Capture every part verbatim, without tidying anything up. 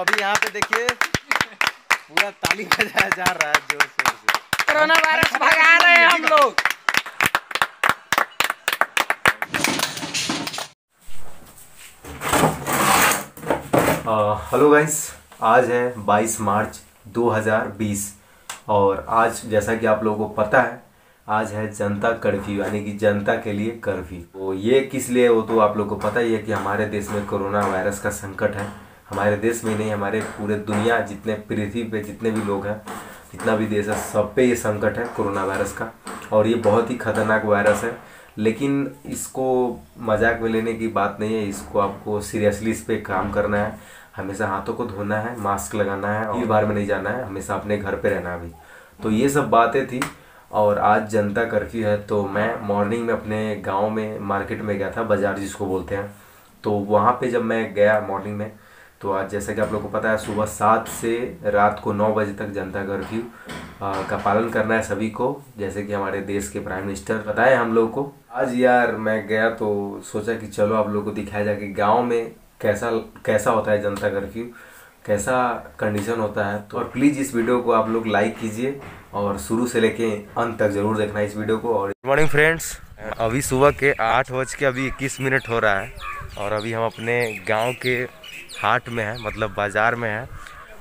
अभी यहाँ पे देखिए पूरा ताली बजाया जा रहा है जोर शोर से। कोरोना वायरस भगा रहे हैं हम लोग। हेलो uh, गाइस, आज है बाईस मार्च दो हज़ार बीस और आज जैसा कि आप लोगों को पता है आज है जनता कर्फ्यू, यानी कि जनता के लिए कर्फ्यू। तो ये किस लिए वो तो आप लोगों को पता ही है कि हमारे देश में कोरोना वायरस का संकट है। हमारे देश में नहीं, हमारे पूरे दुनिया जितने पृथ्वी पे जितने भी लोग हैं, जितना भी देश है, सब पे ये संकट है कोरोना वायरस का। और ये बहुत ही खतरनाक वायरस है, लेकिन इसको मजाक में लेने की बात नहीं है। इसको आपको सीरियसली इस पर काम करना है। हमेशा हाथों को धोना है, मास्क लगाना है और बाहर में नहीं जाना है, हमेशा अपने घर पे रहना है। अभी तो ये सब बातें थी और आज जनता कर्फ्यू है। तो मैं मॉर्निंग में अपने गांव में मार्केट में गया था, बाज़ार जिसको बोलते हैं। तो वहाँ पे जब मैं गया मॉर्निंग में, तो आज जैसा कि आप लोग को पता है सुबह सात से रात को नौ बजे तक जनता कर्फ्यू का पालन करना है सभी को, जैसे कि हमारे देश के प्राइम मिनिस्टर बताए हम लोग को। आज यार मैं गया तो सोचा कि चलो आप लोग को दिखाया जाए कि गाँव में कैसा कैसा होता है जनता कर्फ्यू, कैसा कंडीशन होता है। तो और प्लीज़ इस वीडियो को आप लोग लाइक कीजिए और शुरू से लेके अंत तक ज़रूर देखना इस वीडियो को। और गुड मॉर्निंग फ्रेंड्स, अभी सुबह के आठ बज के अभी इक्कीस मिनट हो रहा है और अभी हम अपने गांव के हाट में हैं, मतलब बाज़ार में हैं।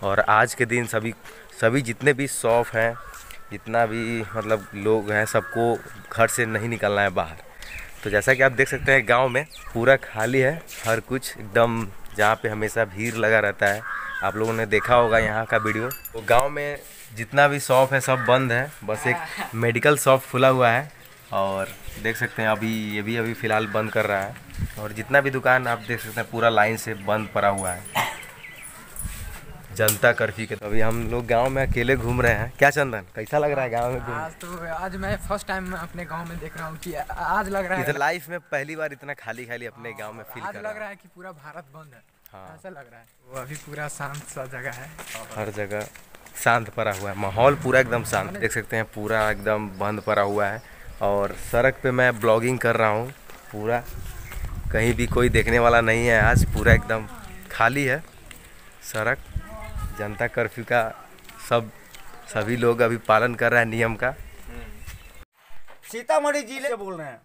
और आज के दिन सभी सभी जितने भी शॉप हैं, जितना भी मतलब लोग हैं, सबको घर से नहीं निकलना है बाहर। तो जैसा कि आप देख सकते हैं गांव में पूरा खाली है हर कुछ, एकदम जहाँ पे हमेशा भीड़ लगा रहता है। आप लोगों ने देखा होगा यहाँ का वीडियो। तो गांव में जितना भी शॉप है सब बंद है, बस एक मेडिकल शॉप खुला हुआ है। और देख सकते हैं अभी ये भी अभी फ़िलहाल बंद कर रहा है। और जितना भी दुकान आप देख सकते हैं पूरा लाइन से बंद पड़ा हुआ है जनता कर्फ्यू के। तो अभी हम लोग गांव में अकेले घूम रहे हैं। क्या चंदन, कैसा लग रहा है गांव में? आज तो आज मैं फर्स्ट टाइम अपने गांव में देख रहा हूँ कि आज लग रहा है लाइफ में पहली बार इतना खाली खाली अपने गांव में फील कर रहा है। लग रहा है कि पूरा भारत बंद है। हाँ, ऐसा लग रहा है। वो अभी पूरा शांत सा जगह है, हर जगह शांत पड़ा हुआ है, माहौल पूरा एकदम शांत। देख सकते हैं पूरा एकदम बंद पड़ा हुआ है। और सड़क पर मैं ब्लॉगिंग कर रहा हूँ, पूरा कहीं भी कोई देखने वाला नहीं है। आज पूरा एकदम खाली है सड़क। जनता कर्फ्यू का सब सभी लोग अभी पालन कर रहे हैं नियम का। सीतामढ़ी जिले से बोल रहे हैं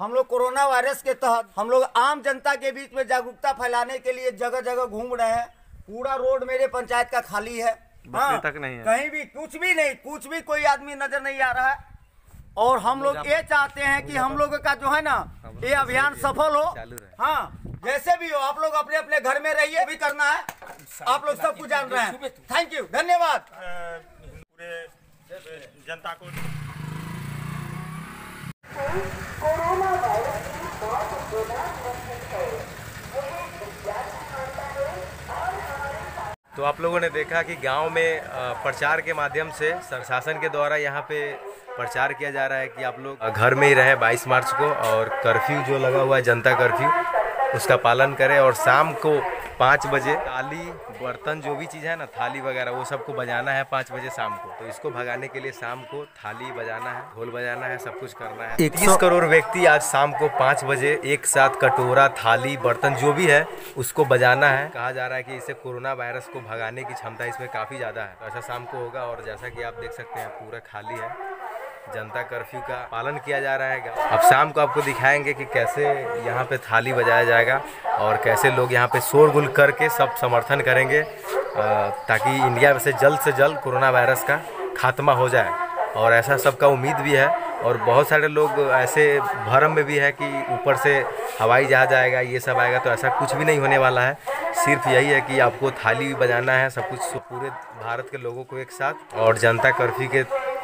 हम लोग। कोरोना वायरस के तहत हम लोग आम जनता के बीच में जागरूकता फैलाने के लिए जगह जगह घूम रहे हैं। पूरा रोड मेरे पंचायत का खाली है, हाँ, तक नहीं है। कहीं भी कुछ भी नहीं, कुछ भी कोई आदमी नजर नहीं आ रहा है। और हम लोग ये चाहते हैं कि हम लोग का जो है ना ये अभियान सफल हो। हाँ, जैसे भी हो आप लोग अपने अपने घर में रहिए, भी करना है। आप लोग सब कुछ जान रहे हैं। थैंक यू, धन्यवाद पूरे जनता को। कोरोना वायरस की बहुत खतरनाक बीमारी है, यह विज्ञान मानता है और हमारे। तो आप लोगों ने देखा कि गांव में प्रचार के माध्यम से प्रशासन के द्वारा यहाँ पे प्रचार किया जा रहा है कि आप लोग घर में ही रहें बाईस मार्च को, और कर्फ्यू जो लगा हुआ है जनता कर्फ्यू उसका पालन करें। और शाम को पाँच बजे थाली बर्तन जो भी चीज़ है ना, थाली वगैरह, वो सबको बजाना है पाँच बजे शाम को। तो इसको भगाने के लिए शाम को थाली बजाना है, ढोल बजाना है, सब कुछ करना है। इक्कीस करोड़ व्यक्ति आज शाम को पाँच बजे एक साथ कटोरा, थाली, बर्तन जो भी है उसको बजाना है। कहा जा रहा है कि इससे कोरोना वायरस को भगाने की क्षमता इसमें काफ़ी ज़्यादा है। तो ऐसा शाम को होगा। और जैसा कि आप देख सकते हैं पूरा खाली है, जनता कर्फ्यू का पालन किया जा रहा है। अब शाम को आपको दिखाएंगे कि कैसे यहाँ पे थाली बजाया जाएगा और कैसे लोग यहाँ पे शोरगुल करके सब समर्थन करेंगे, ताकि इंडिया में से जल्द से जल्द कोरोना वायरस का खात्मा हो जाए। और ऐसा सबका उम्मीद भी है। और बहुत सारे लोग ऐसे भरम में भी है कि ऊपर से हवाई जहाज आएगा, ये सब आएगा। तो ऐसा कुछ भी नहीं होने वाला है। सिर्फ यही है कि आपको थाली भी बजाना है, सब कुछ। पूरे भारत के लोगों को एक साथ और जनता कर्फ्यू के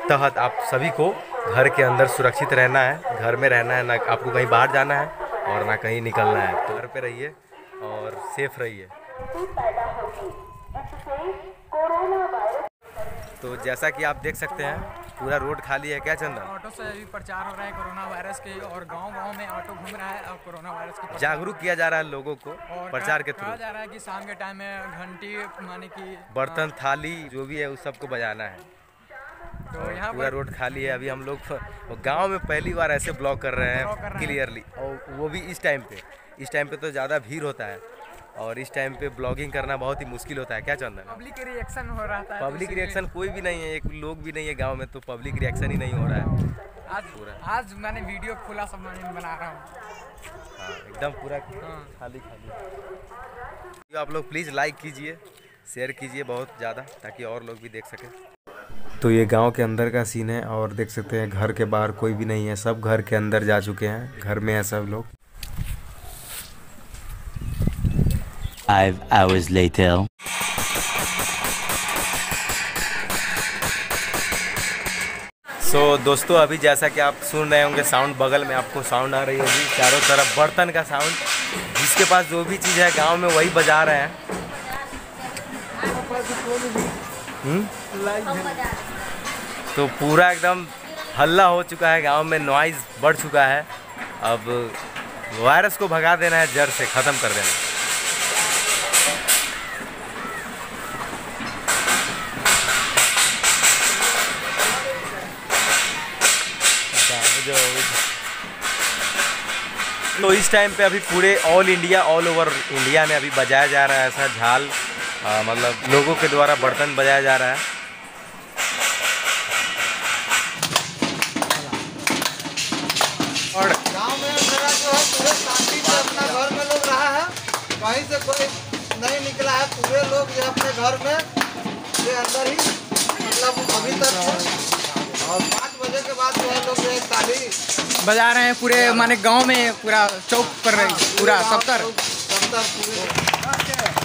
तहत आप सभी को घर के अंदर सुरक्षित रहना है, घर में रहना है, ना आपको कहीं बाहर जाना है और ना कहीं निकलना है। तो घर पे रहिए और सेफ रहिए। तो जैसा कि आप देख सकते हैं पूरा रोड खाली है। क्या चंदन, ऑटो से भी प्रचार हो रहा है कोरोना वायरस के, और गांव गांव में ऑटो घूम रहा है और कोरोना वायरस के जागरूक किया जा रहा है लोगों को प्रचार के थ्रू। कहा जा रहा है कि शाम के टाइम में घंटी, माने कि बर्तन, थाली जो भी है उस सबको बजाना है। तो यहाँ पूरा रोड खाली है। अभी हम लोग गांव में पहली बार ऐसे ब्लॉक कर रहे हैं क्लियरली, और वो भी इस टाइम पे। इस टाइम पे तो ज़्यादा भीड़ होता है। और इस टाइम पे ब्लॉगिंग करना बहुत ही मुश्किल होता है। क्या चंदन, पब्लिक रिएक्शन हो रहा था? पब्लिक रिएक्शन कोई भी नहीं है, एक लोग भी नहीं है गांव में, तो पब्लिक रिएक्शन ही नहीं हो रहा है। आज पूरा आज मैंने वीडियो खुला सब मैंने बना रहा हूँ। हाँ, एकदम पूरा खाली खाली। आप लोग प्लीज़ लाइक कीजिए, शेयर कीजिए बहुत ज़्यादा, ताकि और लोग भी देख सकें। तो ये गांव के अंदर का सीन है और देख सकते हैं घर के बाहर कोई भी नहीं है, सब घर के अंदर जा चुके हैं, घर में है सब लोग। Five hours later. So, दोस्तों अभी जैसा कि आप सुन रहे होंगे साउंड, बगल में आपको साउंड आ रही होगी, चारों तरफ बर्तन का साउंड। जिसके पास जो भी चीज़ है गांव में वही बजा रहे हैं। तो पूरा एकदम हल्ला हो चुका है गांव में, नॉइज़ बढ़ चुका है। अब वायरस को भगा देना है, जड़ से ख़त्म कर देना है। तो इस टाइम पे अभी पूरे all India, all over India में अभी बजाया जा रहा है ऐसा झाल, आ, मतलब लोगों के द्वारा बर्तन बजाया जा रहा है। और गांव में मेरा जो है पूरे शांति से अपना घर में लोग रहा है, कहीं से कोई नहीं निकला है, पूरे लोग ये अपने घर में ये अंदर ही मतलब अभी तक है। और पाँच बजे के बाद जो है लोग ये ताली बजा रहे हैं पूरे, माने गांव में पूरा चौक पर पूरा सत्तर सत्तर पूरे।